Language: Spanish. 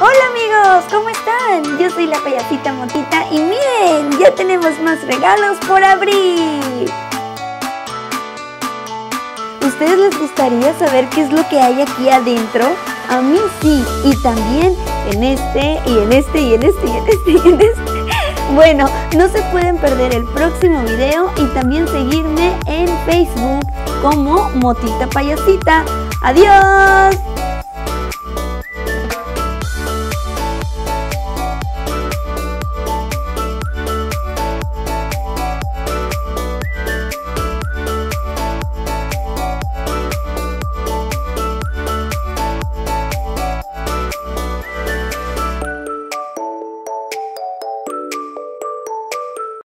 Hola amigos, ¿cómo están? Yo soy la Payasita Motita y miren, ya tenemos más regalos por abrir. ¿Ustedes les gustaría saber qué es lo que hay aquí adentro? A mí sí, y también en este, y en este, y en este, y en este, y en este. Bueno, no se pueden perder el próximo video y también seguirme en Facebook como Motita Payasita. ¡Adiós!